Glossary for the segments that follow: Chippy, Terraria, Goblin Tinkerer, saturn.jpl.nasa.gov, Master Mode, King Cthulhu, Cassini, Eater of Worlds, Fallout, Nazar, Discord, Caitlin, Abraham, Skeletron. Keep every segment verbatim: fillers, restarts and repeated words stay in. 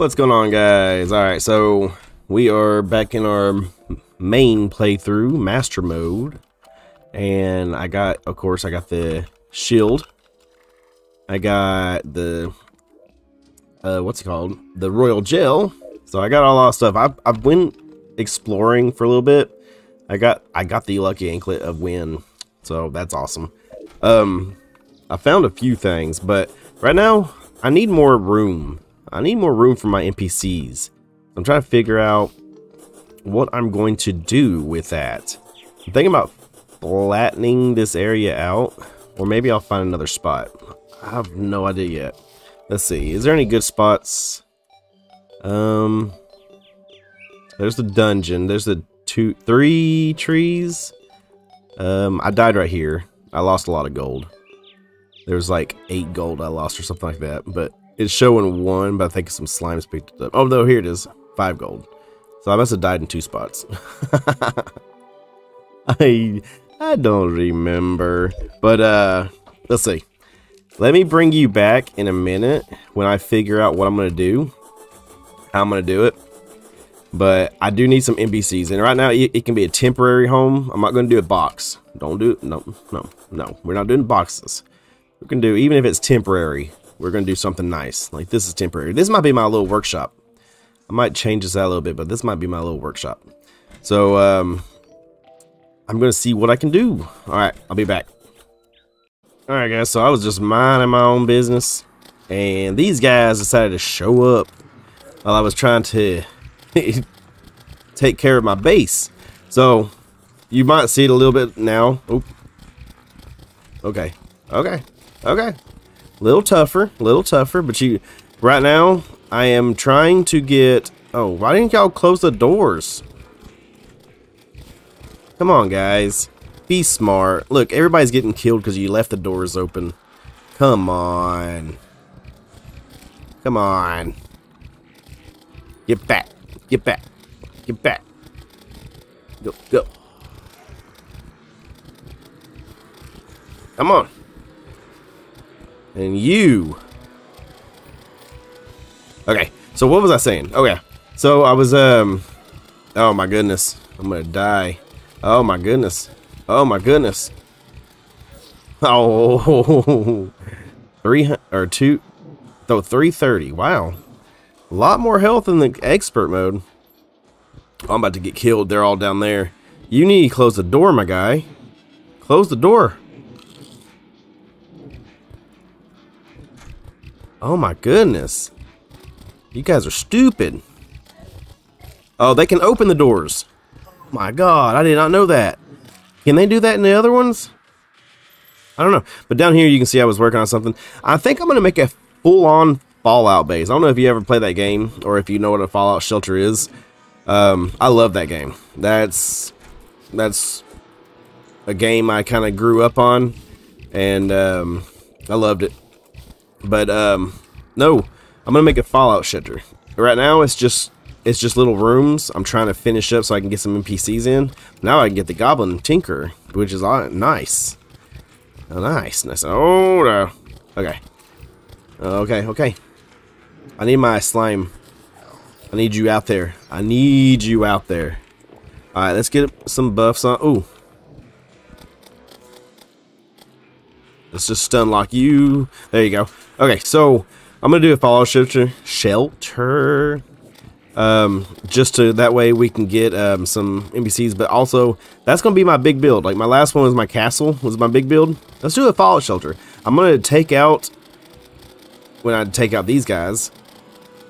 What's going on, guys? Alright, so we are back in our main playthrough, Master Mode. And I got, of course, I got the shield. I got the, uh, what's it called? The Royal Gel. So I got all that stuff. I've, I've been exploring for a little bit. I got, I got the lucky anklet of win. So that's awesome. Um, I found a few things, but right now I need more room. I need more room for my N P Cs. I'm trying to figure out what I'm going to do with that. I'm thinking about flattening this area out, or maybe I'll find another spot. I have no idea yet. Let's see. Is there any good spots? Um, there's the dungeon. There's the two, three trees. Um, I died right here. I lost a lot of gold. There was like eight gold I lost or something like that, but it's showing one, but I think some slimes picked it up. Oh, no, here it is. Five gold. So I must have died in two spots. I I don't remember. But uh, let's see. Let me bring you back in a minute when I figure out what I'm going to do. How I'm going to do it. But I do need some N P Cs. And right now, it, it can be a temporary home. I'm not going to do a box. Don't do it. No, no, no. We're not doing boxes. We can do, even if it's temporary, we're going to do something nice. Like, this is temporary. This might be my little workshop. I might change this out a little bit, but this might be my little workshop. So, um, I'm going to see what I can do. All right, I'll be back. All right, guys, so I was just minding my own business, and these guys decided to show up while I was trying to take care of my base. So, you might see it a little bit now. Oop. Okay, okay, okay. Little tougher, little tougher, but you, right now, I am trying to get, oh, why didn't y'all close the doors? Come on, guys, be smart. Look, everybody's getting killed because you left the doors open. Come on. Come on. Get back, get back, get back. Go, go. Come on. And you. Okay, so what was I saying? Okay, so I was, um, oh my goodness, I'm gonna die. Oh my goodness, oh my goodness. Oh, three or two, no, three thirty, wow. A lot more health in the expert mode. Oh, I'm about to get killed, they're all down there. You need to close the door, my guy. Close the door. Oh my goodness. You guys are stupid. Oh, they can open the doors. Oh my god, I did not know that. Can they do that in the other ones? I don't know. But down here you can see I was working on something. I think I'm going to make a full-on Fallout base. I don't know if you ever play that game or if you know what a Fallout shelter is. Um, I love that game. That's that's a game I kind of grew up on, and um, I loved it. But um no, I'm gonna make a Fallout shelter. Right now it's just it's just little rooms. I'm trying to finish up so I can get some N P Cs in. Now I can get the Goblin Tinkerer, which is nice. Nice, nice. Oh no. Okay. Okay, okay. I need my slime. I need you out there. I need you out there. Alright, let's get some buffs on. Ooh. Let's just stun lock you. There you go. Okay, so I'm gonna do a Fallout shelter, shelter, um, just to that way we can get um, some N P Cs. But also, that's gonna be my big build. Like my last one was my castle, was my big build. Let's do a Fallout shelter. I'm gonna take out when I take out these guys.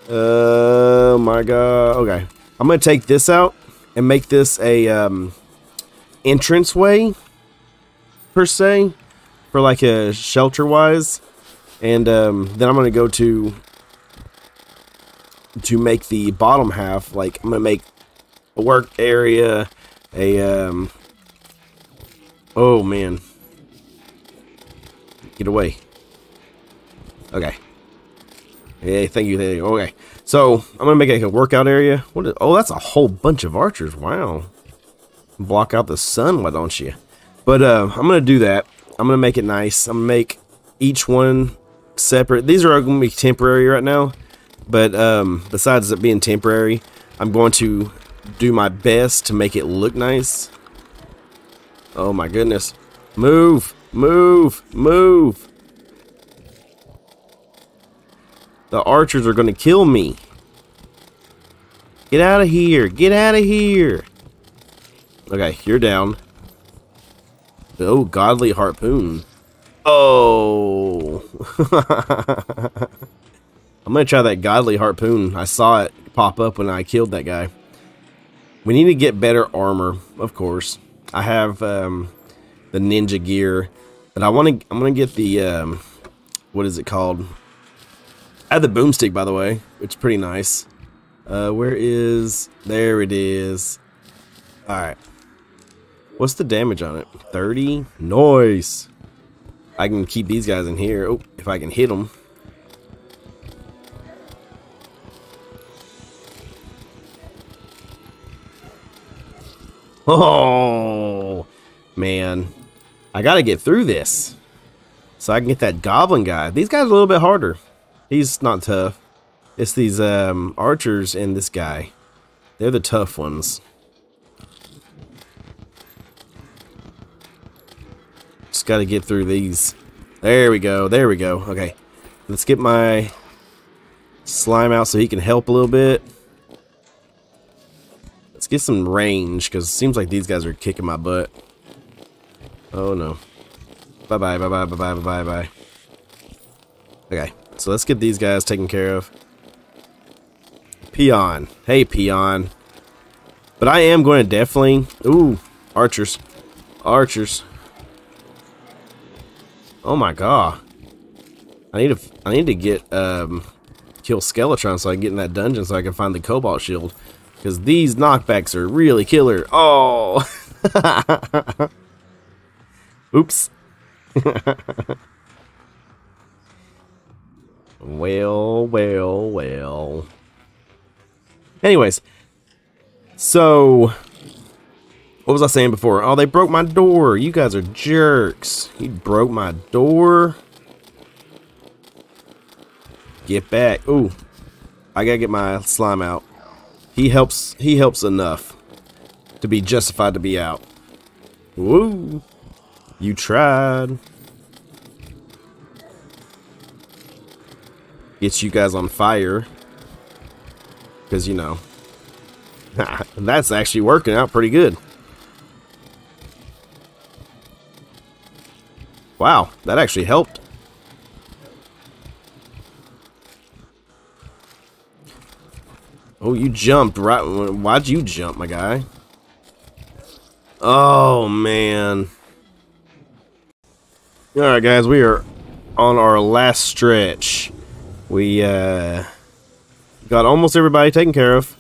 Oh uh, my god. Okay, I'm gonna take this out and make this a um, entrance way per se. For like a shelter wise, and um, then I'm gonna go to to make the bottom half, like I'm gonna make a work area, a um, oh man, get away. Okay, hey, thank you, thank you. Okay, so I'm gonna make like a workout area. What is, oh, that's a whole bunch of archers. Wow, block out the sun, why don't you? But uh, I'm gonna do that. I'm gonna make it nice. I'm gonna make each one separate. These are gonna be temporary right now, But um, besides it being temporary, I'm going to do my best to make it look nice. Oh my goodness. Move! Move! Move! The archers are going to kill me. Get out of here! Get out of here! Okay, you're down. Oh, godly harpoon. Oh! I'm going to try that godly harpoon. I saw it pop up when I killed that guy. We need to get better armor, of course. I have um, the ninja gear, but I want to. I'm going to get the um, what is it called? I have the boomstick, by the way, which is pretty nice. Uh, where is? There it is. All right. What's the damage on it? thirty. Nice. I can keep these guys in here. Oh, if I can hit them. Oh, man. I got to get through this so I can get that goblin guy. These guys are a little bit harder. He's not tough. It's these um, archers and this guy. They're the tough ones. Just got to get through these. There we go. There we go. Okay. Let's get my slime out so he can help a little bit. Let's get some range, because it seems like these guys are kicking my butt. Oh no. Bye bye, bye bye, bye bye, bye bye, bye. Okay, so let's get these guys taken care of. Peon. Hey, peon. But I am going to definitely. Ooh, archers. Archers. Oh my god. I need to, I need to get, um, kill Skeletron so I can get in that dungeon so I can find the Cobalt Shield. Because these knockbacks are really killer. Oh! Oops. Well, well, well. Anyways. So, what was I saying before? Oh, they broke my door. You guys are jerks. You broke my door. Get back. Ooh. I gotta get my slime out. He helps, he helps enough to be justified to be out. Woo! You tried. Gets you guys on fire. Because, you know, that's actually working out pretty good. Wow, that actually helped. Oh, you jumped right. Why'd you jump, my guy? Oh, man. All right, guys, we are on our last stretch. We uh, got almost everybody taken care of.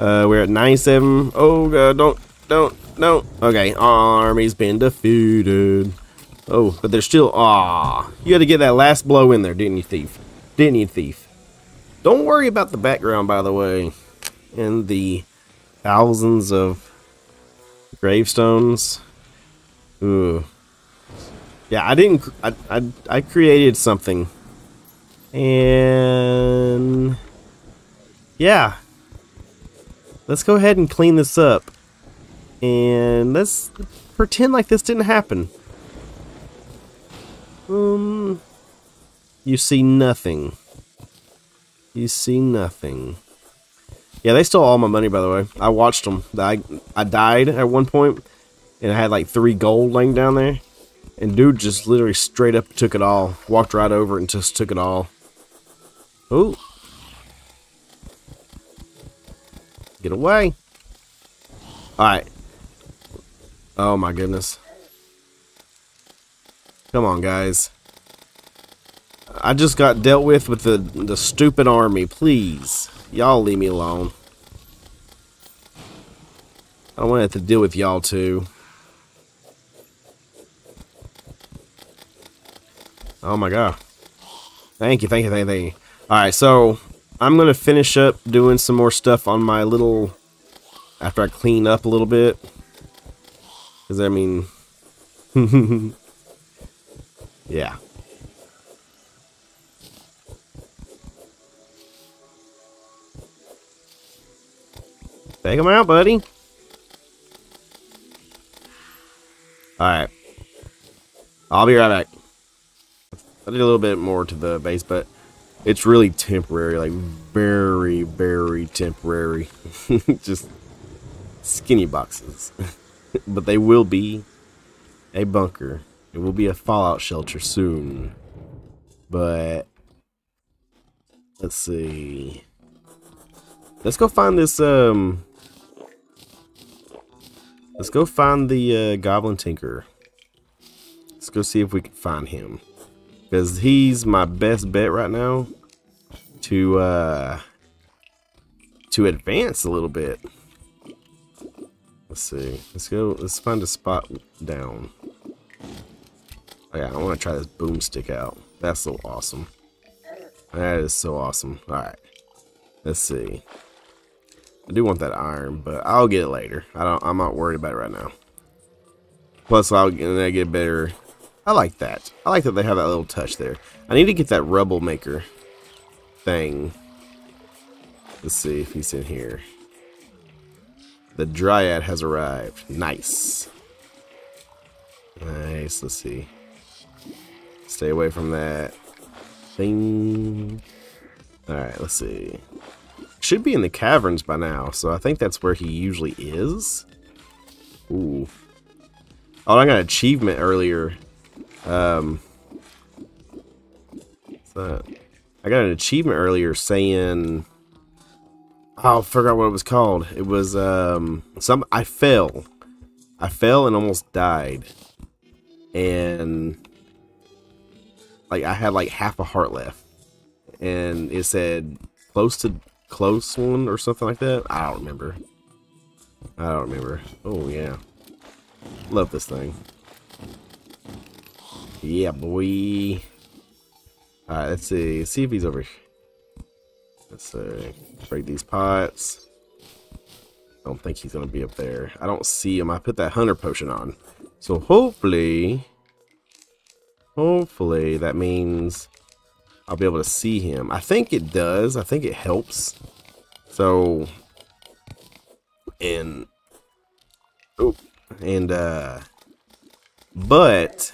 Uh, we're at ninety-seven. Oh, God, don't, don't, don't. Okay, army's been defeated. Oh, but they're still. Aw, you had to get that last blow in there, didn't you, thief? Didn't you, thief? Don't worry about the background, by the way, and the thousands of gravestones. Ooh. Yeah, I didn't. I, I I created something, and yeah, let's go ahead and clean this up, and let's pretend like this didn't happen. Um, you see nothing. You see nothing. Yeah, they stole all my money, by the way. I watched them. I, I died at one point, and I had like three gold laying down there. And dude just literally straight up took it all. Walked right over and just took it all. Ooh. Get away. Alright. Oh my goodness. Come on, guys. I just got dealt with with the, the stupid army. Please. Y'all leave me alone. I don't want to have to deal with y'all too. Oh my god. Thank you, thank you, thank you, thank you. Alright, so I'm going to finish up doing some more stuff on my little... After I clean up a little bit. Because, I mean... yeah. Take him out, buddy. Alright. I'll be right back. I did a little bit more to the base, but it's really temporary. Like, very, very temporary. Just skinny boxes. But they will be a bunker. It will be a Fallout shelter soon. But let's see. Let's go find this, um... Let's go find the uh, Goblin Tinkerer. Let's go see if we can find him. Because he's my best bet right now to, uh... to advance a little bit. Let's see. Let's go... Let's find a spot down. Oh, yeah, I want to try this boomstick out. That's so awesome. That is so awesome. Alright. Let's see. I do want that iron, but I'll get it later. I don't. I'm not worried about it right now. Plus, I'll get, get better. I like that. I like that they have that little touch there. I need to get that rubble maker thing. Let's see if he's in here. The dryad has arrived. Nice. Nice. Let's see. Stay away from that thing. All right. Let's see. Should be in the caverns by now, so I think that's where he usually is. Ooh. Oh, I got an achievement earlier. Um, what's that? I got an achievement earlier saying... Oh, I forgot what it was called. It was, um... some. I fell. I fell and almost died. And... like, I had, like, half a heart left. And it said, close to... close one or something like that. I don't remember. I don't remember. Oh yeah, love this thing. Yeah, boy. All right, let's see. Let's see if he's over here. Let's uh, break these pots. I don't think he's gonna be up there. I don't see him. I put that hunter potion on, so hopefully, hopefully that means I'll be able to see him. I think it does. I think it helps. So, and, oh, and, uh, but,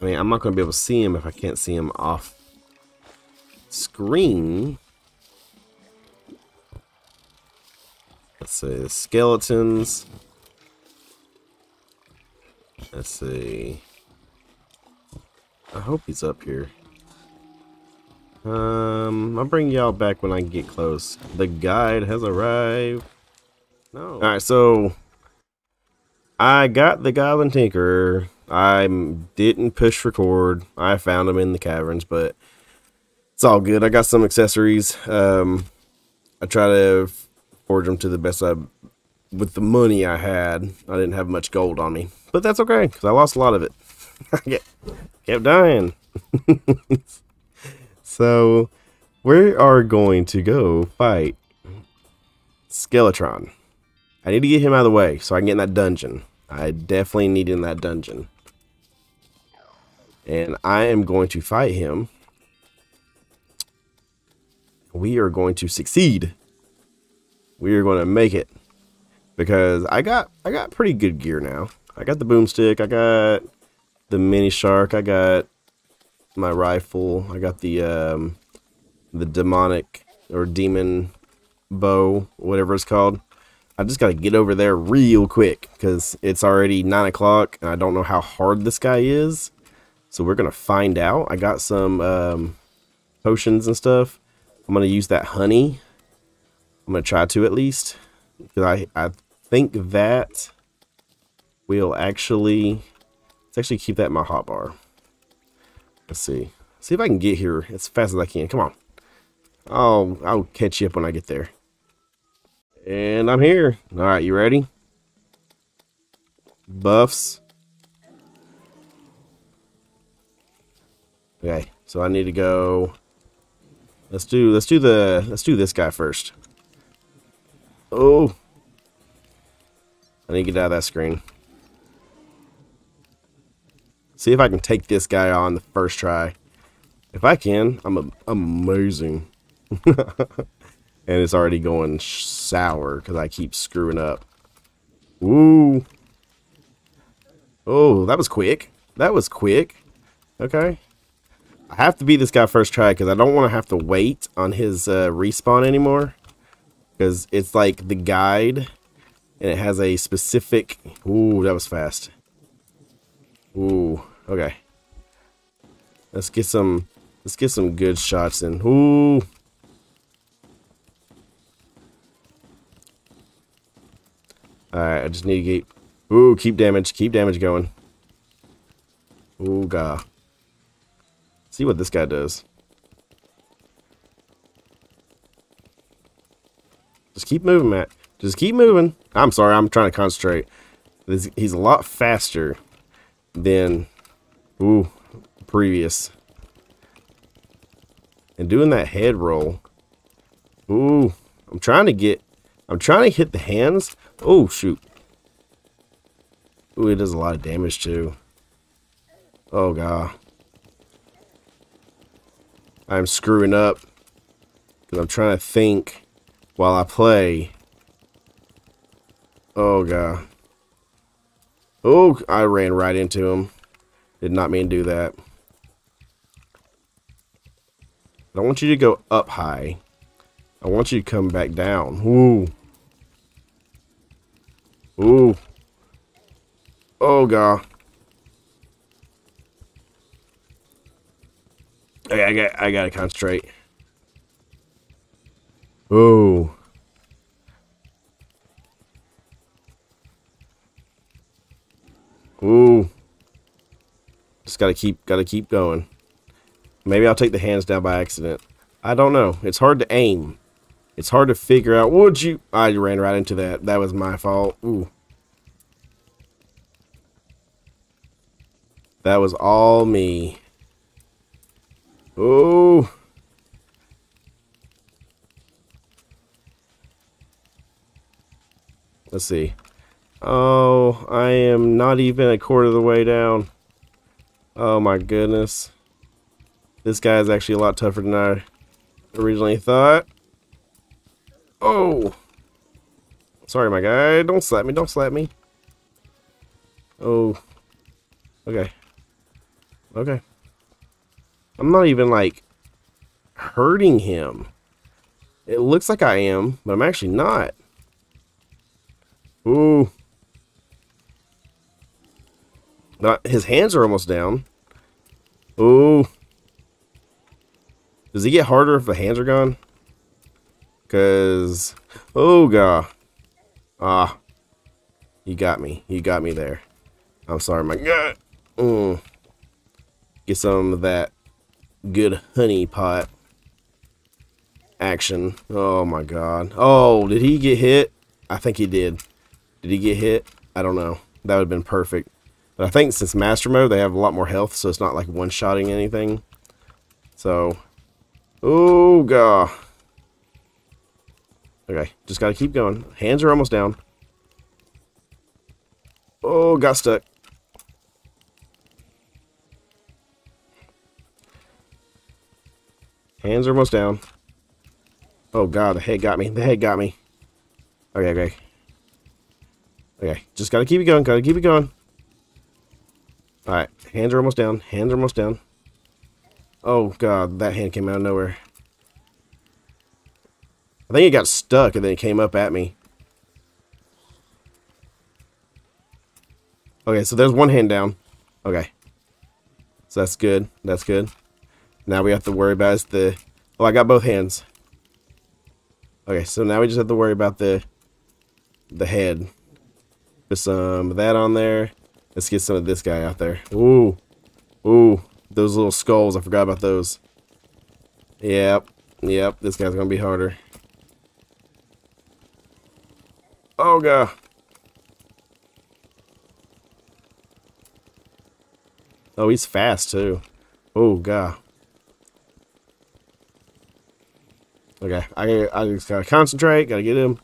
I mean, I'm not going to be able to see him if I can't see him off screen. Let's see, skeletons. Let's see. I hope he's up here. Um, I'll bring y'all back when I get close. The guide has arrived. No. Alright, so I got the Goblin Tinkerer. I didn't push record. I found him in the caverns, but it's all good. I got some accessories. Um, I try to forge them to the best I... with the money I had. I didn't have much gold on me. But that's okay, because I lost a lot of it. I get... kept dying. So we are going to go fight Skeletron. I need to get him out of the way so I can get in that dungeon. I definitely need in that dungeon. And I am going to fight him. We are going to succeed. We are going to make it. Because I got I got pretty good gear now. I got the boomstick, I got the mini shark, I got my rifle, I got the um the demonic or demon bow, whatever it's called. I just gotta get over there real quick because it's already nine o'clock and I don't know how hard this guy is, so we're gonna find out. I got some um potions and stuff. I'm gonna use that honey. I'm gonna try to, at least, because I, I think that will actually... let's actually keep that in my hotbar. Let's see. See if I can get here as fast as I can. Come on. I'll, I'll catch you up when I get there. And I'm here. Alright, you ready? Buffs. Okay, so I need to go. Let's do let's do the let's do this guy first. Oh. I need to get out of that screen. See if I can take this guy on the first try. If I can, I'm a, amazing. And it's already going sour because I keep screwing up. Ooh. Oh, that was quick. That was quick. Okay. I have to beat this guy first try because I don't want to have to wait on his uh, respawn anymore. Because it's like the guide. And it has a specific... Ooh, that was fast. Ooh, okay. Let's get some... Let's get some good shots in. Ooh. Alright, I just need to keep... Ooh, keep damage. Keep damage going. Ooh, God. See what this guy does. Just keep moving, Matt. Just keep moving. I'm sorry, I'm trying to concentrate. This, he's a lot faster than... Ooh, previous. And doing that head roll. Ooh, I'm trying to get... I'm trying to hit the hands. Oh, shoot. Ooh, it does a lot of damage, too. Oh, God. I'm screwing up. Because I'm trying to think while I play. Oh, God. Oh, I ran right into him. Did not mean to do that. I don't want you to go up high. I want you to come back down. Ooh. Ooh. Oh, God. Okay, I got, I gotta concentrate. Ooh. Ooh. Just gotta keep, gotta keep going. Maybe I'll take the hands down by accident. I don't know. It's hard to aim. It's hard to figure out. Would you? I ran right into that. That was my fault. Ooh. That was all me. Ooh. Let's see. Oh, I am not even a quarter of the way down. Oh my goodness. This guy is actually a lot tougher than I originally thought. Oh. Sorry, my guy. Don't slap me. Don't slap me. Oh. Okay. Okay. I'm not even, like, hurting him. It looks like I am, but I'm actually not. Ooh. Not, his hands are almost down. Ooh. Does he get harder if the hands are gone? Because... Oh, God. Ah. You got me. You got me there. I'm sorry, my God. Mm. Get some of that good honey pot action. Oh, my God. Oh, did he get hit? I think he did. Did he get hit? I don't know. That would have been perfect. But I think since Master Mode, they have a lot more health, so it's not like one-shotting anything. So, oh, God. Okay, just got to keep going. Hands are almost down. Oh, got stuck. Hands are almost down. Oh, God, the head got me. The head got me. Okay, okay. Okay, just gotta keep it going. Gotta keep it going. Alright, hands are almost down. Hands are almost down. Oh, God, that hand came out of nowhere. I think it got stuck and then it came up at me. Okay, so there's one hand down. Okay. So that's good. That's good. Now we have to worry about is the... Oh, I got both hands. Okay, so now we just have to worry about the the head. Put some of that on there. Let's get some of this guy out there. Ooh. Ooh. Those little skulls. I forgot about those. Yep. Yep. This guy's going to be harder. Oh, God. Oh, he's fast, too. Oh, God. Okay, I, I just gotta concentrate, gotta get him.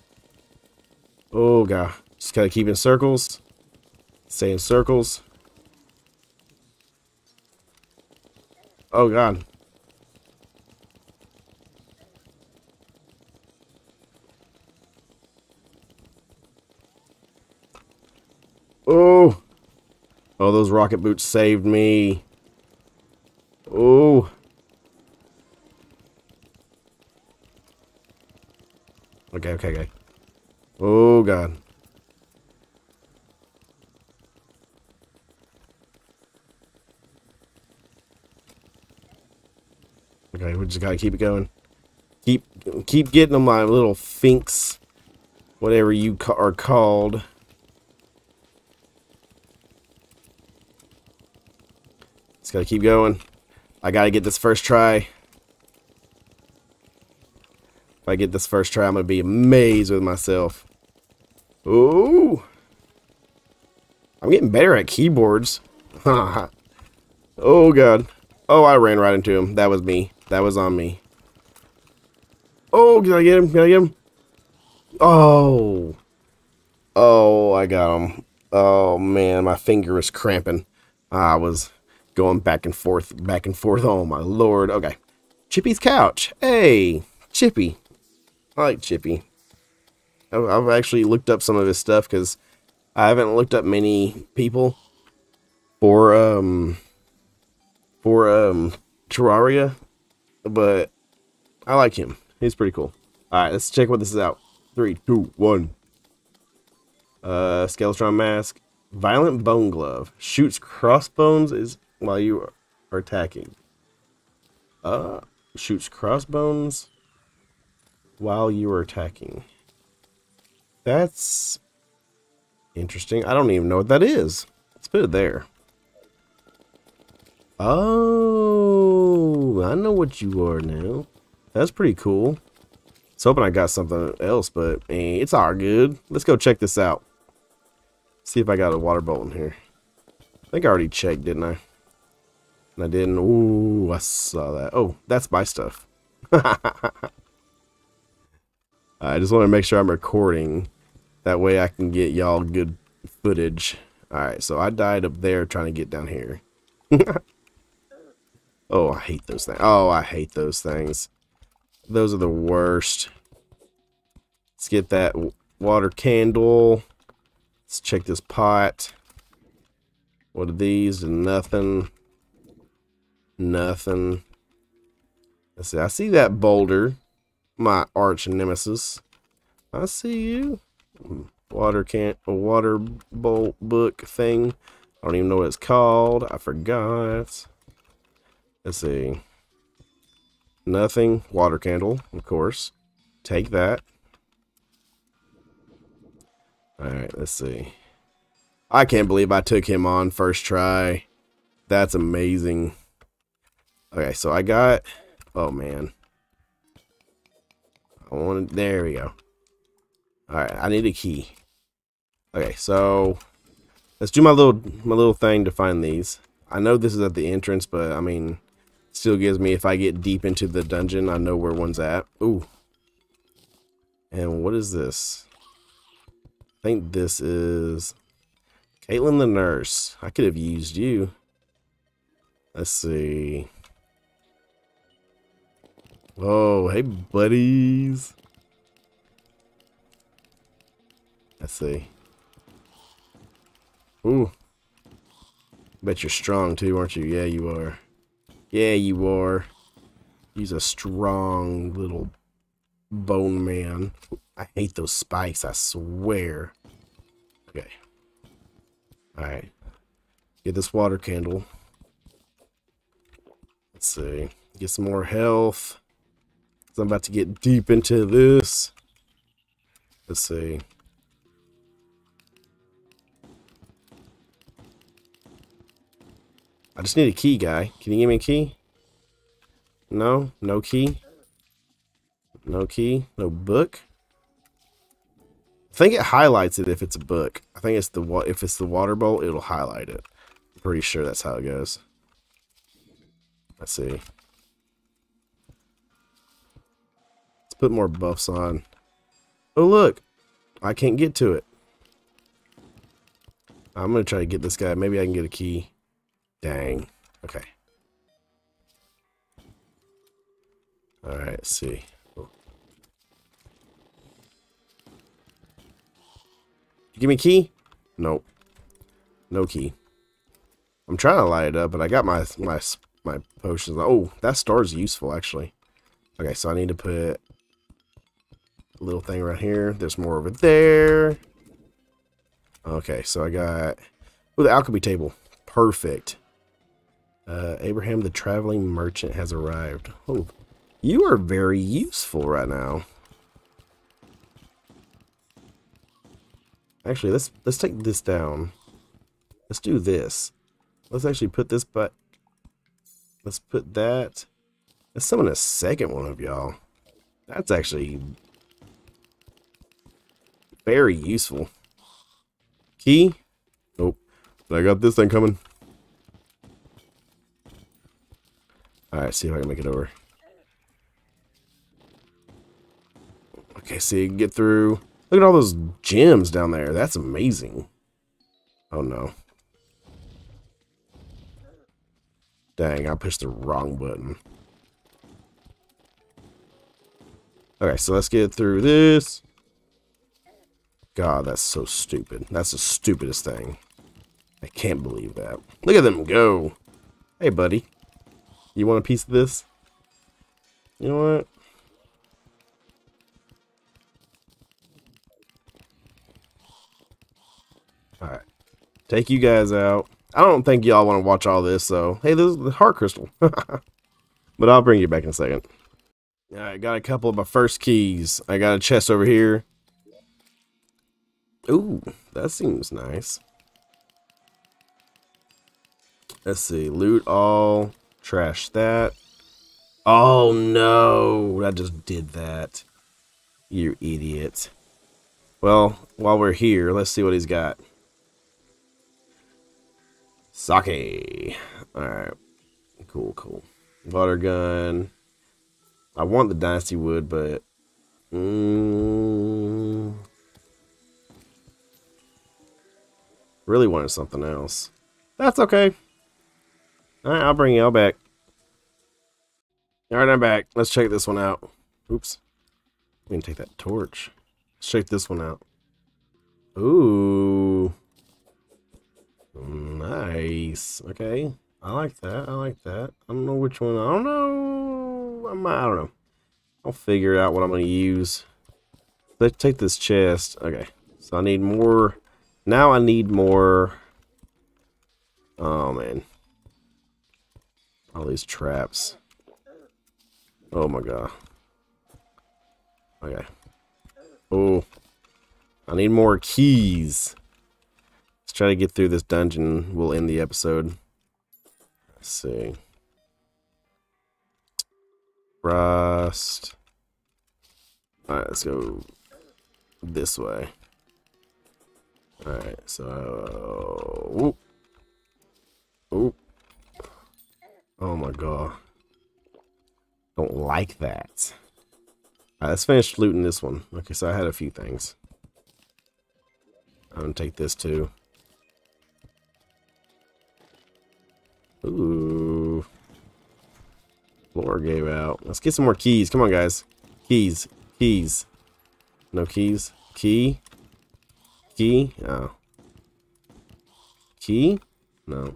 Oh, God. Just gotta keep in circles. Stay in circles. Oh, God. Oh, those rocket boots saved me. Oh. Okay, okay, okay. Oh, God. Okay, we just gotta keep it going. Keep keep getting them, my little finks. Whatever you ca are called. Just gotta keep going. I gotta get this first try. If I get this first try, I'm gonna be amazed with myself. Ooh! I'm getting better at keyboards. Oh, God. Oh, I ran right into him. That was me. That was on me. Oh, can I get him? Can I get him? Oh. Oh, I got him. Oh, man, my finger is cramping. I was going back and forth, back and forth. Oh, my Lord. Okay. Chippy's couch. Hey, Chippy. I like Chippy. I've actually looked up some of his stuff because I haven't looked up many people for, um, for, um, Terraria, but I like him. He's pretty cool. All right, let's check what this is out. Three, two, one. Uh, Skeletron mask. Violent bone glove. Shoots crossbones is while you are attacking. Uh, shoots crossbones while you are attacking. That's interesting. I don't even know what that is. Let's put it there. Oh, I know what you are now. That's pretty cool. I was hoping I got something else, but eh, it's all good. Let's go check this out. See if I got a water bowl in here. I think I already checked, didn't I? And I didn't. Ooh, I saw that. Oh, that's my stuff. I just want to make sure I'm recording. That way I can get y'all good footage. All right, so I died up there trying to get down here. Oh, I hate those things. Oh, I hate those things. Those are the worst. Let's get that water candle. Let's check this pot. What are these? Nothing. Nothing. Let's see. I see that boulder. My arch nemesis. I see you. Water can a water bowl book thing. I don't even know what it's called. I forgot. Let's see. Nothing. Water candle, of course. Take that. Alright, let's see. I can't believe I took him on first try. That's amazing. Okay, so I got... Oh, man. I wanted... There we go. Alright, I need a key. Okay, so... Let's do my little, my little thing to find these. I know this is at the entrance, but, I mean... Still gives me, if I get deep into the dungeon, I know where one's at. Ooh. And what is this? I think this is Caitlin the nurse. I could have used you. Let's see. Oh, hey buddies. Let's see. Ooh. Bet you're strong too, aren't you? Yeah, you are. Yeah, you are. He's a strong little bone man. I hate those spikes, I swear. Okay. Alright. Get this water candle. Let's see. Get some more health. I'm about to get deep into this. Let's see. I just need a key, guy. Can you give me a key? No? No key? No key? No book? I think it highlights it if it's a book. I think it's the if it's the water bowl, it'll highlight it. I'm pretty sure that's how it goes. Let's see. Let's put more buffs on. Oh, look! I can't get to it. I'm going to try to get this guy. Maybe I can get a key. Dang. Okay. Alright, let's see. Oh. You give me a key? Nope. No key. I'm trying to light it up, but I got my my my potions. Oh, that star is useful actually. Okay, so I need to put a little thing right here. There's more over there. Okay, so I got oh, the alchemy table. Perfect. Uh, Abraham the traveling merchant has arrived. Oh, you are very useful right now. Actually, let's let's take this down. Let's do this. Let's actually put this but let's put that. Let's summon a second one of y'all. That's actually very useful. Key. Oh, I got this thing coming. Alright, see if I can make it over. Okay, see, so get through. Look at all those gems down there. That's amazing. Oh no. Dang, I pushed the wrong button. Okay, so let's get through this. God, that's so stupid. That's the stupidest thing. I can't believe that. Look at them go. Hey, buddy. You want a piece of this? You know what? Alright. Take you guys out. I don't think y'all want to watch all this, so... Hey, this is the heart crystal. But I'll bring you back in a second. Alright, got a couple of my first keys. I got a chest over here. Ooh, that seems nice. Let's see. Loot all. Trash that. Oh, no. I just did that. You idiot. Well, while we're here, let's see what he's got. Sake. Alright. Cool, cool. Water gun. I want the dynasty wood, but... Mm, really wanted something else. That's okay. Alright, I'll bring y'all back. Alright, I'm back. Let's check this one out. Oops. I'm gonna take that torch. Let's check this one out. Ooh. Nice. Okay. I like that. I like that. I don't know which one. I don't know. I'm, I don't know. I'll figure out what I'm going to use. Let's take this chest. Okay. So I need more. Now I need more. Oh, man. All these traps. Oh, my God. Okay. Oh. I need more keys. Let's try to get through this dungeon. We'll end the episode. Let's see. Rust. Alright, let's go this way. Alright, so... Whoop. Whoop. Oh my God. Don't like that. Alright, let's finish looting this one. Okay, so I had a few things. I'm gonna take this too. Ooh. Floor gave out. Let's get some more keys. Come on, guys. Keys. Keys. No keys. Key. Key. Oh. Key? No.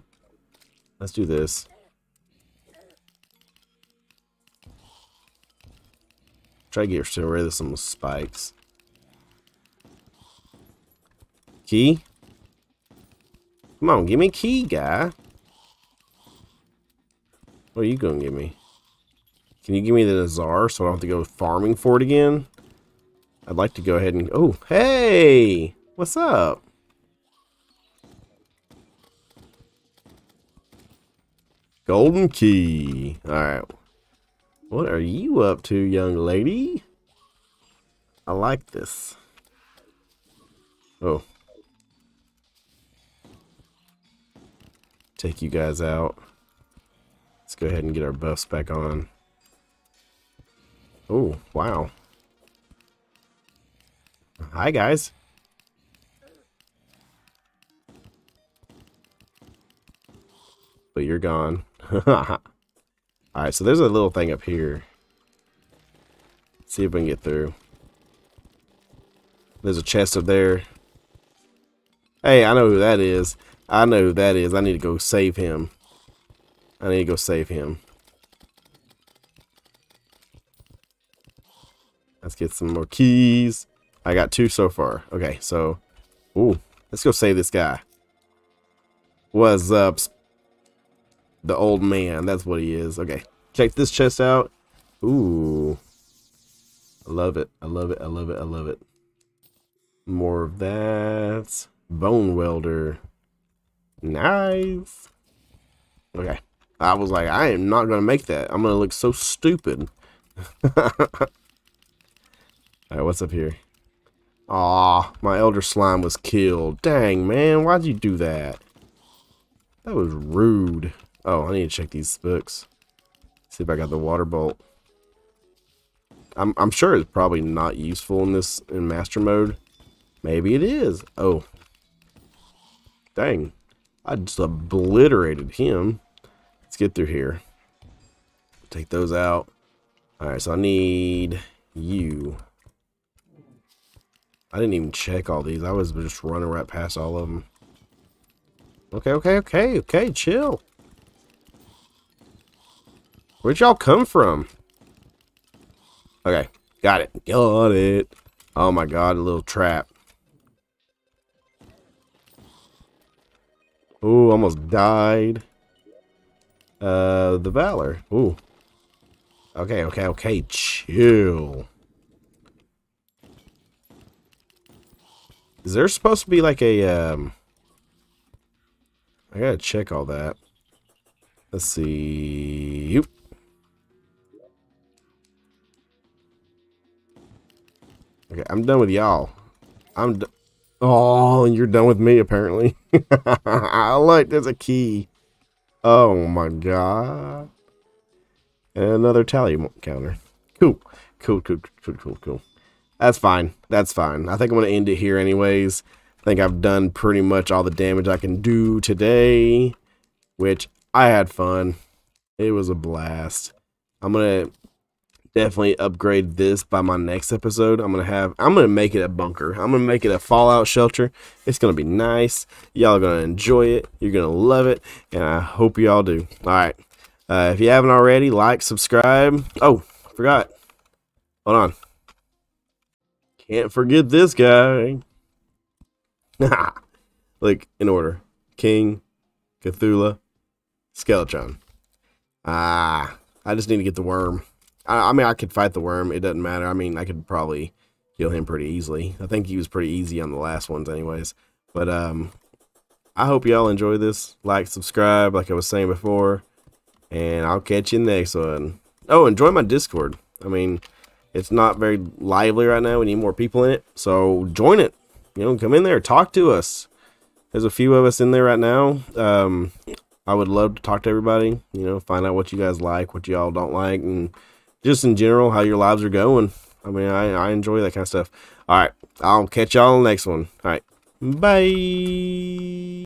Let's do this. Try to get rid of some spikes. Key? Come on, give me a key, guy. What are you gonna give me? Can you give me the Nazar so I don't have to go farming for it again? I'd like to go ahead and... Oh, hey! What's up? Golden key. Alright. What are you up to, young lady? I like this. Oh. Take you guys out. Let's go ahead and get our buffs back on. Oh, wow. Hi, guys. But you're gone. Alright, so there's a little thing up here. Let's see if we can get through. There's a chest up there. Hey, I know who that is. I know who that is. I need to go save him. I need to go save him. Let's get some more keys. I got two so far. Okay, so... Ooh, let's go save this guy. What's up? The old man. That's what he is. Okay. Check this chest out. Ooh. I love it. I love it. I love it. I love it. More of that. Bone welder. Nice. Okay. I was like, I am not going to make that. I'm going to look so stupid. Alright, what's up here? Aw, my elder slime was killed. Dang, man, why'd you do that? That was rude. Oh, I need to check these books. See if I got the water bolt. I'm I'm sure it's probably not useful in this in master mode. Maybe it is. Oh. Dang. I just obliterated him. Let's get through here. Take those out. Alright, so I need you. I didn't even check all these. I was just running right past all of them. Okay, okay, okay, okay, chill. Where'd y'all come from? Okay, got it. Got it. Oh my god, a little trap. Ooh, almost died. Uh, the Valor. Ooh. Okay, okay, okay, chill. Is there supposed to be like a, um... I gotta check all that. Let's see... Oop. Okay, I'm done with y'all. I'm d Oh, and you're done with me, apparently. I like there's a key. Oh my god. And another tally counter. Cool. Cool, cool, cool, cool, cool. That's fine. That's fine. I think I'm going to end it here anyways. I think I've done pretty much all the damage I can do today, which I had fun. It was a blast. I'm going to definitely upgrade this by my next episode. I'm going to have, I'm going to make it a bunker. I'm going to make it a Fallout shelter. It's going to be nice. Y'all are going to enjoy it. You're going to love it. And I hope y'all do. All right. Uh, if you haven't already, like, subscribe. Oh, forgot. Hold on. Can't forget this guy. Like, in order. King, Cthulhu, Skeletron. Ah, I just need to get the worm. I, I mean, I could fight the worm. It doesn't matter. I mean, I could probably kill him pretty easily. I think he was pretty easy on the last ones anyways. But, um, I hope y'all enjoy this. Like, subscribe, like I was saying before. And I'll catch you in the next one. Oh, and join my Discord. I mean... It's not very lively right now. We need more people in it. So join it. You know, come in there. Talk to us. There's a few of us in there right now. Um, I would love to talk to everybody. You know, find out what you guys like, what y'all don't like, and just in general, how your lives are going. I mean, I, I enjoy that kind of stuff. All right. I'll catch y'all in the next one. All right. Bye.